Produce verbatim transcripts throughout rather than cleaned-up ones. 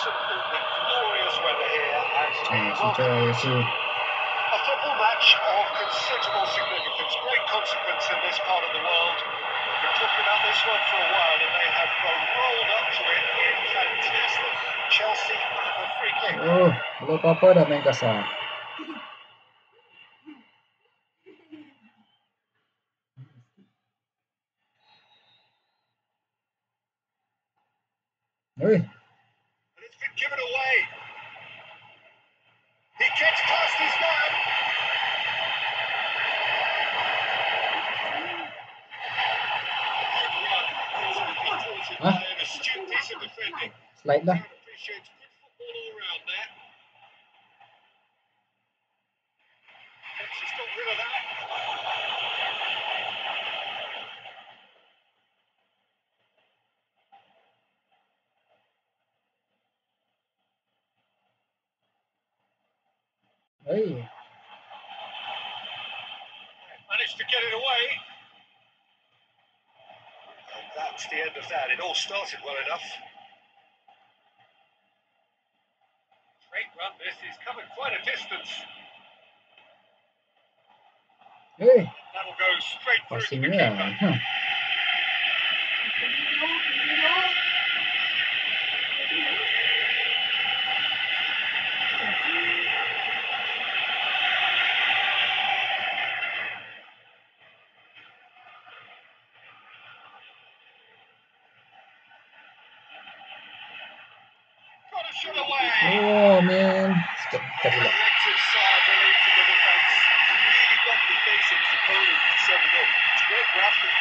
absolutely glorious weather here, and a football match of considerable significance, great consequence in this part of the world. We've been talking about this one for a while, and they have rolled up to it in fantastic. Chelsea have a free kick. Oh, lupa pada main kasar. Hey. And it's been given away. He gets past his man. Huh? An astute piece of defending. Like that. Appreciates good football all around there. She's got rid of that. Hey. Managed to get it away. And that's the end of that. It all started well enough. Great run, this. He's covered quite a distance. Hey. That'll go straight through to the keeper. Huh. Oh man, it's got the defense. Really got the basics to Poland to set it up. It's great graphic.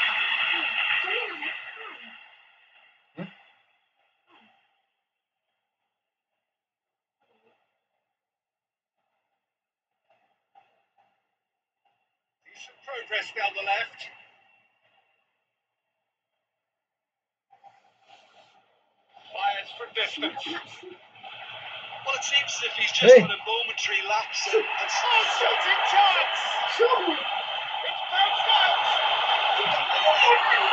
Decent progress down the left. Fires from distance. Well, it seems as if he's just hey. got a momentary lapse and starts shooting chance. It's bounced out. Down on the left now.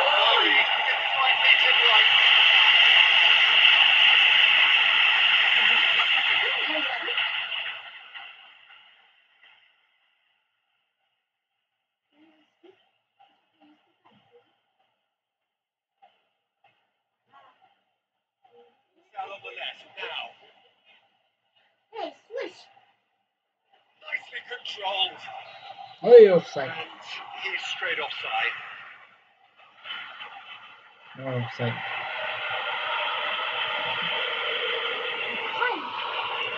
Controlled. Oh, you're offside. And he's straight offside. No offside. Hi.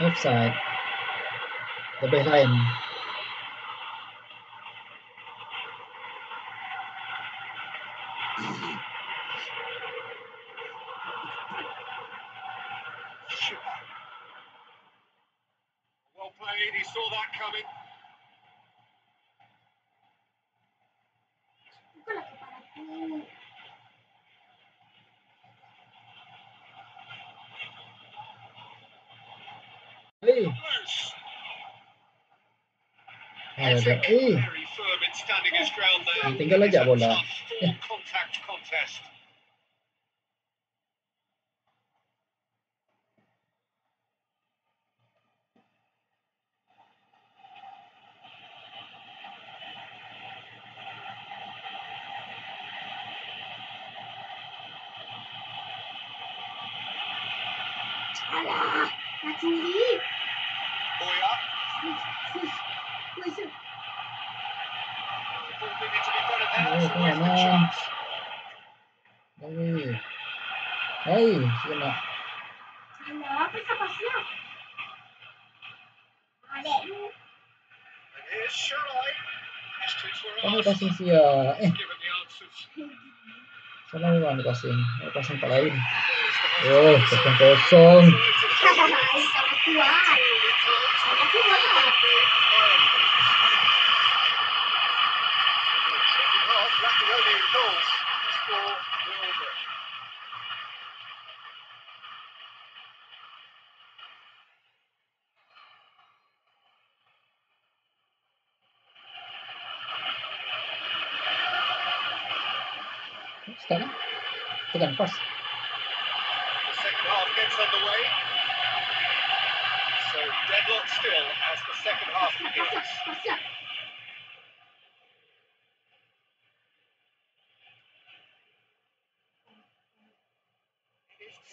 Offside. The behind. Well played. He saw that coming. Hey. Hey. Hey. Very firm in standing his ground there. Tinggal aja bola. Contact contest. Alah, macuri. Oh ya. Macam. Oh mana? Hey, hey, siapa? Siapa? Siapa siapa? Ada tu. Kamu kasih siapa? Eh. Salah orang kasih. Kasih tak lain. Oh, kosong kosong. Sekarang, tekan pas. Half gets underway. So deadlock still as the second half begins.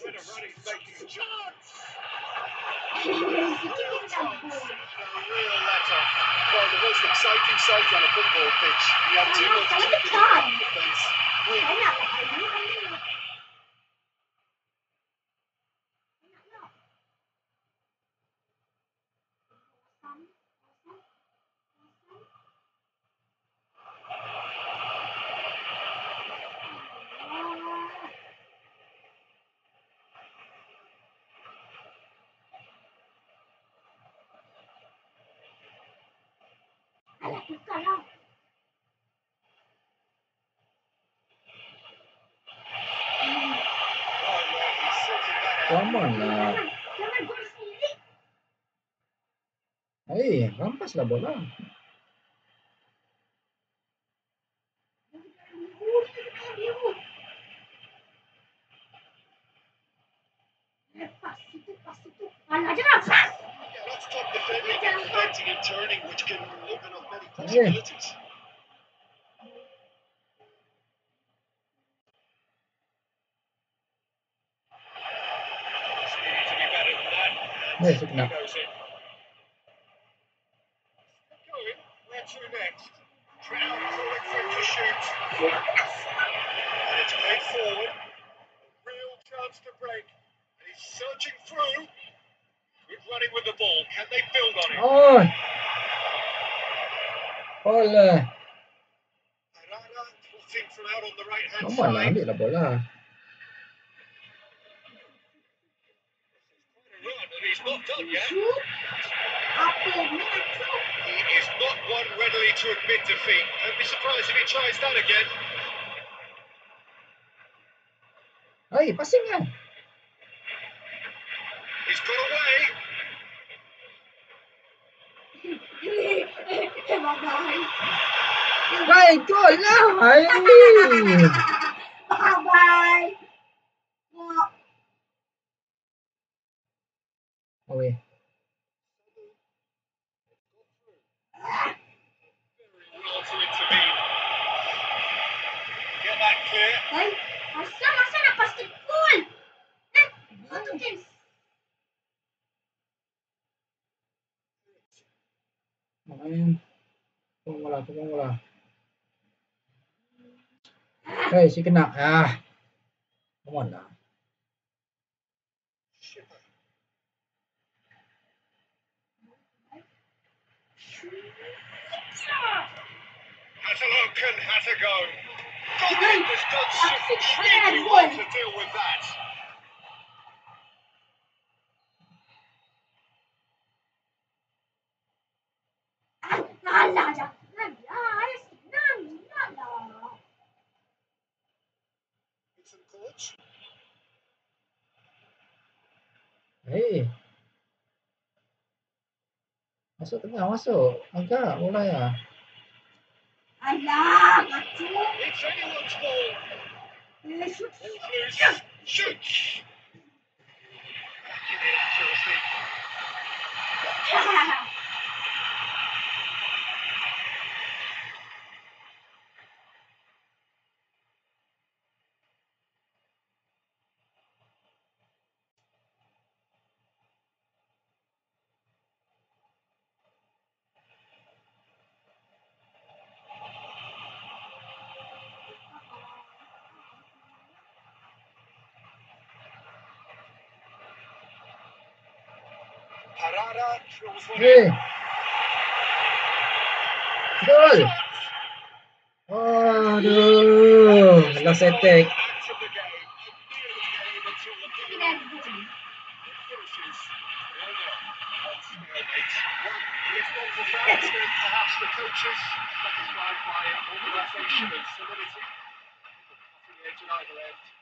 Running, making a chance. A real letter. Well, the most exciting sight on a football pitch. The anti-match defense. Come on lah. Hey, rampaslah bola. Turning, which can open up many possibilities. Yeah. It's to be better than that. Goes in. Going, where to next? Crown calling for it to shoot. And it's played forward. Real chance to break. And he's searching through. Good running with the ball. Can they build on it? Oh! Hola. Come on, ambil lah bola. He is not one readily to admit defeat. I'd be surprised if he tries that again. Hey, passing lah. He's got away. Bye, go now. Bye bye. Away. Get that clear. Hey, masa masa nak pasti full. Nak main bola, tolong bola. Hei, si kena. Ah. Come on lah. Catalan can have a go. Goldman has done supremely well to deal with that. Hey, masuk tengah, masuk angkat bola ya. Alah, kacau. Shoot. Hey. Goal. Oh no. Lost that take. Perhaps the coaches satisfied by all the referees should have solidity.